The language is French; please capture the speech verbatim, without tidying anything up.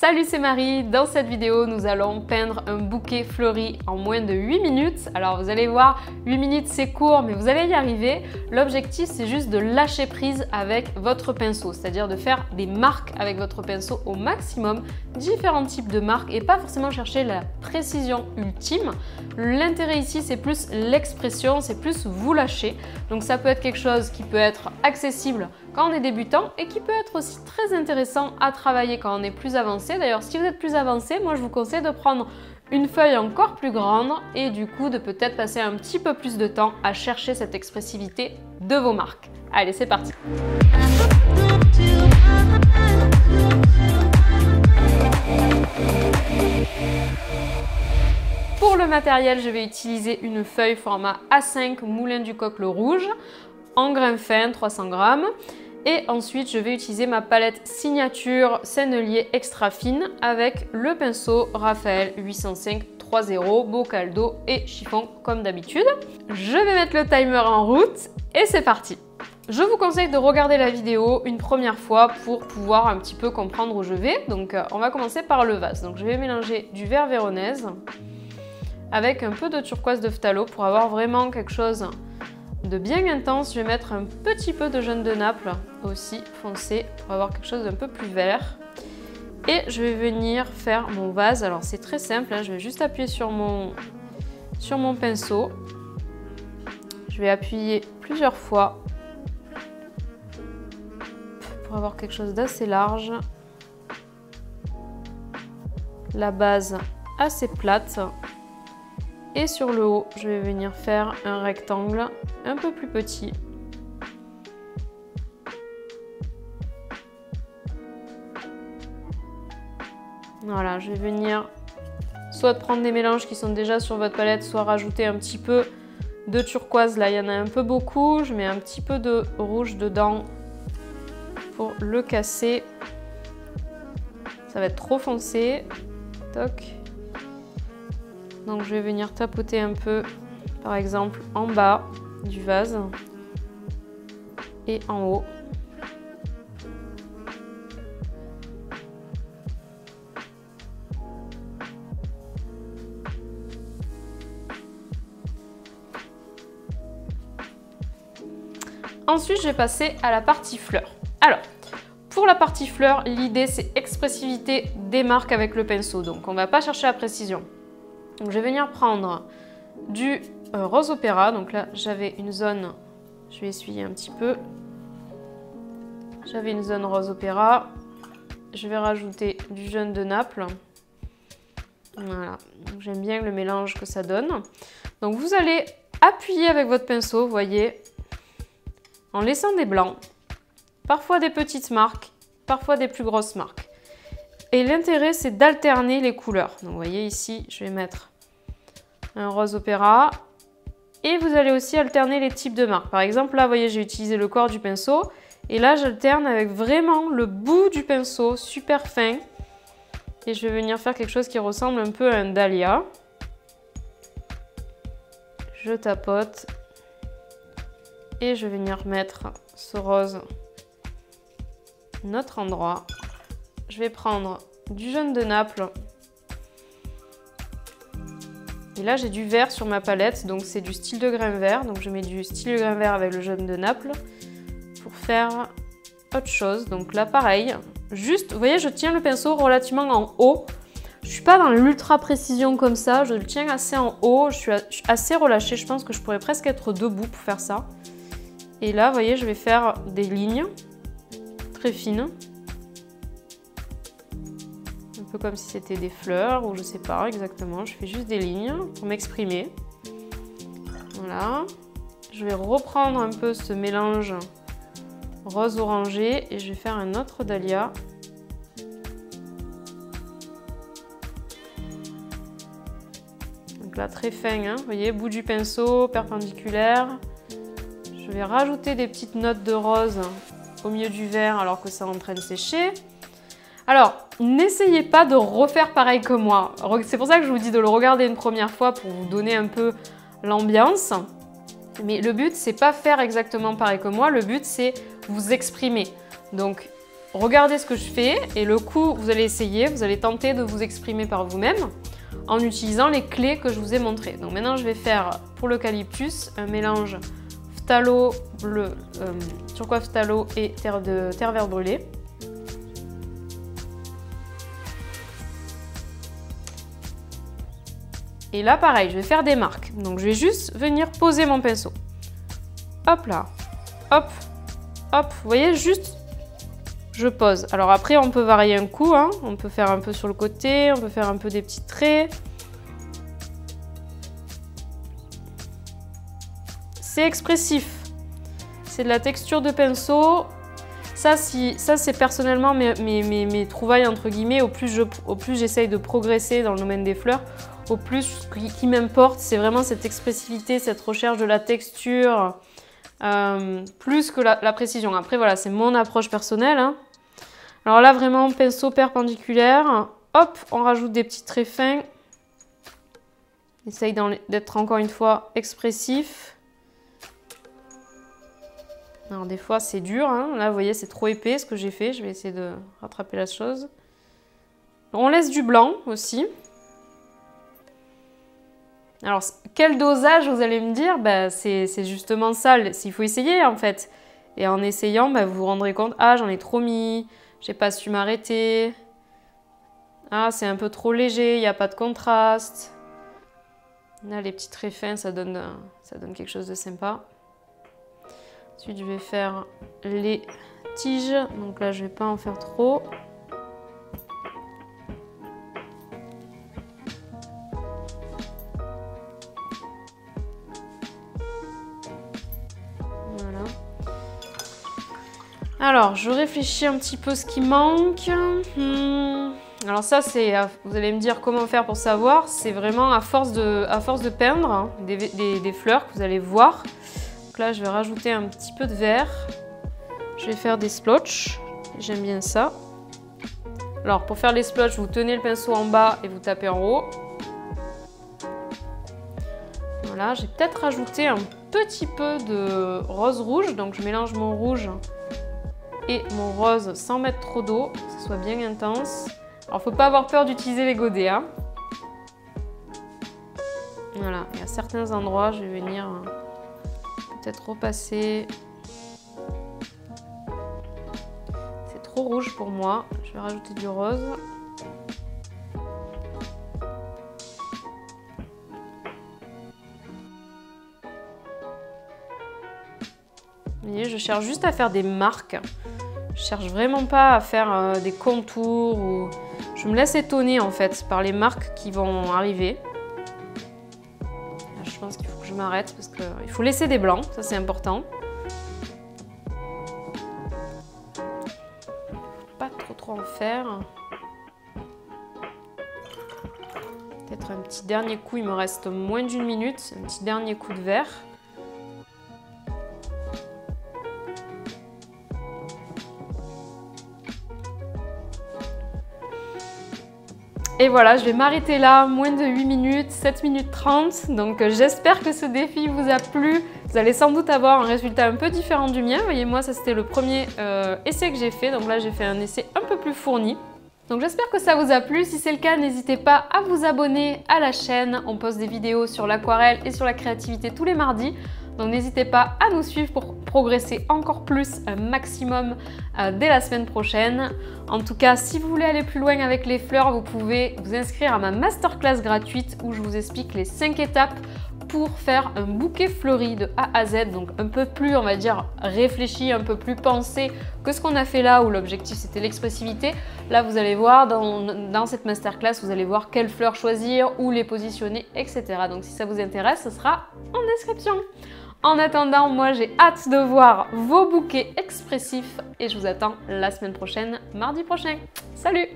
Salut, c'est Marie. Dans cette vidéo, nous allons peindre un bouquet fleuri en moins de huit minutes. Alors vous allez voir, huit minutes c'est court, mais vous allez y arriver. L'objectif, c'est juste de lâcher prise avec votre pinceau, c'est-à-dire de faire des marques avec votre pinceau au maximum, différents types de marques et pas forcément chercher la précision ultime. L'intérêt ici, c'est plus l'expression, c'est plus vous lâcher. Donc ça peut être quelque chose qui peut être accessible quand on est débutant et qui peut être aussi très intéressant à travailler quand on est plus avancé. D'ailleurs, si vous êtes plus avancé, moi je vous conseille de prendre une feuille encore plus grande et du coup de peut-être passer un petit peu plus de temps à chercher cette expressivité de vos marques. Allez, c'est parti! Pour le matériel, je vais utiliser une feuille format A cinq moulin du coq le rouge en grain fin trois cents grammes. Et ensuite, je vais utiliser ma palette signature Sennelier extra fine avec le pinceau Raphaël huit cent cinq trois zéro, bocal d'eau et chiffon comme d'habitude. Je vais mettre le timer en route et c'est parti. Je vous conseille de regarder la vidéo une première fois pour pouvoir un petit peu comprendre où je vais. Donc on va commencer par le vase. Donc je vais mélanger du vert véronèse avec un peu de turquoise de phtalo pour avoir vraiment quelque chose de bien intense. Je vais mettre un petit peu de jaune de Naples aussi foncé pour avoir quelque chose d'un peu plus vert. Et je vais venir faire mon vase. Alors c'est très simple, hein. Je vais juste appuyer sur mon, sur mon pinceau. Je vais appuyer plusieurs fois pour avoir quelque chose d'assez large. La base assez plate. Et sur le haut, je vais venir faire un rectangle un peu plus petit. Voilà, je vais venir soit prendre des mélanges qui sont déjà sur votre palette, soit rajouter un petit peu de turquoise. Là, il y en a un peu beaucoup. Je mets un petit peu de rouge dedans pour le casser. Ça va être trop foncé. Toc. Donc je vais venir tapoter un peu, par exemple, en bas du vase et en haut. Ensuite, je vais passer à la partie fleur. Alors, pour la partie fleur, l'idée c'est expressivité des marques avec le pinceau. Donc on ne va pas chercher la précision. Donc je vais venir prendre du euh, rose opéra. Donc là, j'avais une zone, je vais essuyer un petit peu. J'avais une zone rose opéra. Je vais rajouter du jaune de Naples. Voilà, j'aime bien le mélange que ça donne. Donc vous allez appuyer avec votre pinceau, vous voyez, en laissant des blancs. Parfois des petites marques, parfois des plus grosses marques. Et l'intérêt, c'est d'alterner les couleurs. Donc vous voyez ici, je vais mettre un rose opéra. Et vous allez aussi alterner les types de marques. Par exemple, là, vous voyez, j'ai utilisé le corps du pinceau. Et là, j'alterne avec vraiment le bout du pinceau, super fin. Et je vais venir faire quelque chose qui ressemble un peu à un dahlia. Je tapote. Et je vais venir mettre ce rose à notre endroit. Je vais prendre du jaune de Naples. Et là, j'ai du vert sur ma palette, donc c'est du style de grain vert. Donc je mets du style de grain vert avec le jaune de Naples pour faire autre chose. Donc là, pareil, juste, vous voyez, je tiens le pinceau relativement en haut. Je suis pas dans l'ultra précision comme ça, je le tiens assez en haut, je suis assez relâchée. Je pense que je pourrais presque être debout pour faire ça. Et là, vous voyez, je vais faire des lignes très fines. Un peu comme si c'était des fleurs ou je sais pas exactement, je fais juste des lignes pour m'exprimer. Voilà, je vais reprendre un peu ce mélange rose orangé et je vais faire un autre dahlia. Donc là très fin, hein, vous voyez, bout du pinceau, perpendiculaire. Je vais rajouter des petites notes de rose au milieu du vert alors que ça est en train de sécher. Alors, n'essayez pas de refaire pareil que moi. C'est pour ça que je vous dis de le regarder une première fois pour vous donner un peu l'ambiance. Mais le but, c'est pas faire exactement pareil que moi. Le but, c'est vous exprimer. Donc, regardez ce que je fais et le coup, vous allez essayer, vous allez tenter de vous exprimer par vous-même en utilisant les clés que je vous ai montrées. Donc maintenant, je vais faire pour l'eucalyptus un mélange phtalo bleu, euh, turquoise phtalo et terre, de, terre vert brûlé. Et là, pareil, je vais faire des marques. Donc je vais juste venir poser mon pinceau. Hop là, hop, hop, vous voyez, juste... je pose. Alors après, on peut varier un coup, hein. On peut faire un peu sur le côté, on peut faire un peu des petits traits. C'est expressif. C'est de la texture de pinceau. Ça, si, ça c'est personnellement mes, mes, mes, mes trouvailles, entre guillemets. Au plus je, au plus j'essaye de progresser dans le domaine des fleurs, au plus qui, qui m'importe, c'est vraiment cette expressivité, cette recherche de la texture, euh, plus que la, la précision. Après, voilà, c'est mon approche personnelle, hein. Alors là, vraiment, pinceau perpendiculaire. Hop, on rajoute des petits traits fins. Essaye d'être encore une fois expressif. Alors des fois, c'est dur, hein. Là, vous voyez, c'est trop épais ce que j'ai fait. Je vais essayer de rattraper la chose. On laisse du blanc aussi. Alors, quel dosage, vous allez me dire? Ben, c'est justement ça. Il faut essayer, en fait. Et en essayant, ben, vous vous rendrez compte, ah, j'en ai trop mis, j'ai pas su m'arrêter. Ah, c'est un peu trop léger, il n'y a pas de contraste. Là, les petits traits fins, ça donne, ça donne quelque chose de sympa. Ensuite, je vais faire les tiges. Donc là, je ne vais pas en faire trop. Voilà. Alors, je réfléchis un petit peu ce qui manque. Hmm. Alors ça, c'est, vous allez me dire comment faire pour savoir. C'est vraiment à force de, à force de peindre, hein, des, des, des fleurs que vous allez voir. Là, je vais rajouter un petit peu de vert. Je vais faire des splotchs. J'aime bien ça. Alors, pour faire les splotchs, vous tenez le pinceau en bas et vous tapez en haut. Voilà, j'ai peut-être rajouté un petit peu de rose rouge. Donc, je mélange mon rouge et mon rose sans mettre trop d'eau, que ce soit bien intense. Alors, faut pas avoir peur d'utiliser les godets, hein. Voilà, et à certains endroits, je vais venir... peut-être repasser. C'est trop rouge pour moi. Je vais rajouter du rose. Vous voyez, je cherche juste à faire des marques. Je cherche vraiment pas à faire euh, des contours. Ou... je me laisse étonner en fait par les marques qui vont arriver. Là, je pense qu'il faut je m'arrête parce qu'il faut laisser des blancs, ça c'est important. Faut pas trop trop en faire. Peut-être un petit dernier coup, il me reste moins d'une minute, un petit dernier coup de vert. Et voilà, je vais m'arrêter là, moins de huit minutes, sept minutes trente. Donc euh, j'espère que ce défi vous a plu. Vous allez sans doute avoir un résultat un peu différent du mien. Voyez-moi, ça c'était le premier euh, essai que j'ai fait. Donc là, j'ai fait un essai un peu plus fourni. Donc j'espère que ça vous a plu. Si c'est le cas, n'hésitez pas à vous abonner à la chaîne. On poste des vidéos sur l'aquarelle et sur la créativité tous les mardis. Donc n'hésitez pas à nous suivre pour progresser encore plus, un maximum euh, dès la semaine prochaine. En tout cas, si vous voulez aller plus loin avec les fleurs, vous pouvez vous inscrire à ma masterclass gratuite où je vous explique les cinq étapes pour faire un bouquet fleuri de A à Z. Donc un peu plus, on va dire, réfléchi, un peu plus pensé que ce qu'on a fait là où l'objectif c'était l'expressivité. Là, vous allez voir, dans, dans cette masterclass, vous allez voir quelles fleurs choisir, où les positionner, et cetera. Donc si ça vous intéresse, ce sera en description. En attendant, moi j'ai hâte de voir vos bouquets expressifs et je vous attends la semaine prochaine, mardi prochain. Salut!